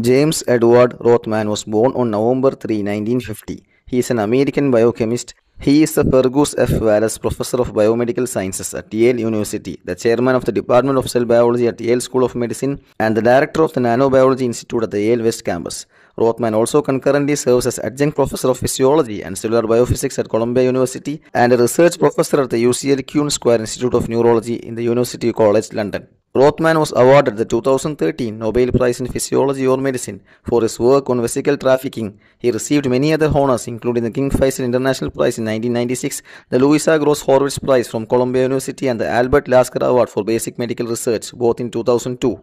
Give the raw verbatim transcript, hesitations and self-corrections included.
James Edward Rothman was born on November third, nineteen fifty. He is an American biochemist. He is the Fergus F. Wallace Professor of Biomedical Sciences at Yale University, the Chairman of the Department of Cell Biology at Yale School of Medicine, and the Director of the Nanobiology Institute at the Yale West Campus. Rothman also concurrently serves as Adjunct Professor of Physiology and Cellular Biophysics at Columbia University and a Research Professor at the U C L Queen Square Institute of Neurology in the University College London. Rothman was awarded the two thousand thirteen Nobel Prize in Physiology or Medicine for his work on vesicle trafficking. He received many other honors, including the King Faisal International Prize in nineteen ninety-six, the Louisa Gross Horwitz Prize from Columbia University, and the Albert Lasker Award for Basic Medical Research, both in two thousand two.